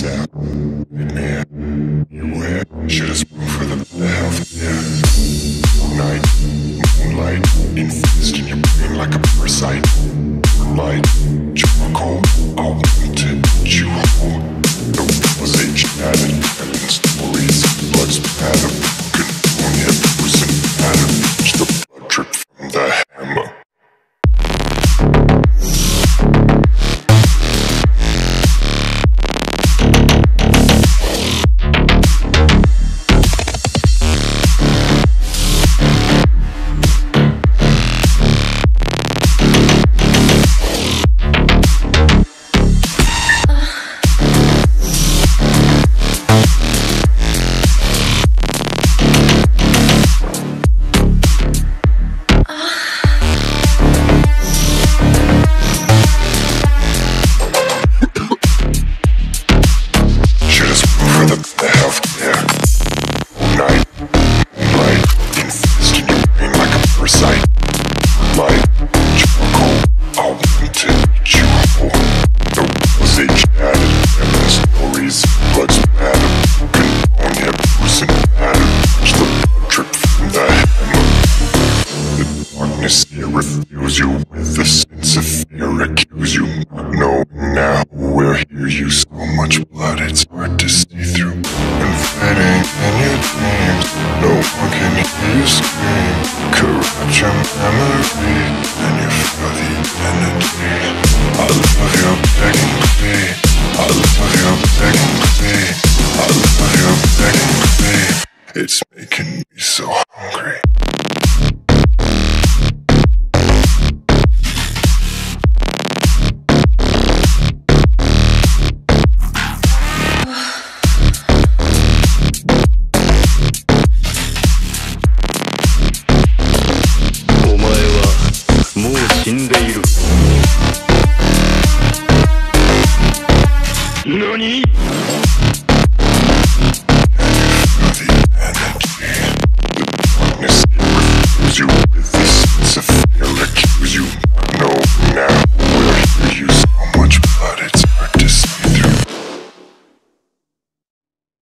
sound in air. You wear should have spoken for the health of air. Night, moonlight, infused in your brain like a parasite. Light, charcoal, I want to put you home. The realization had it, and stories, blood's pattern, could only a person pattern, the blood drip from the hammer. Refuse you with the sense of fear, accuse you not knowing now where hear you so much blood it's hard to see through. And fighting in your dreams, no one can hear you scream. Corrupt your memory, and you feel the energy. I love your begging plea, I love your begging plea, I love your begging plea. It's making me so hungry. NANI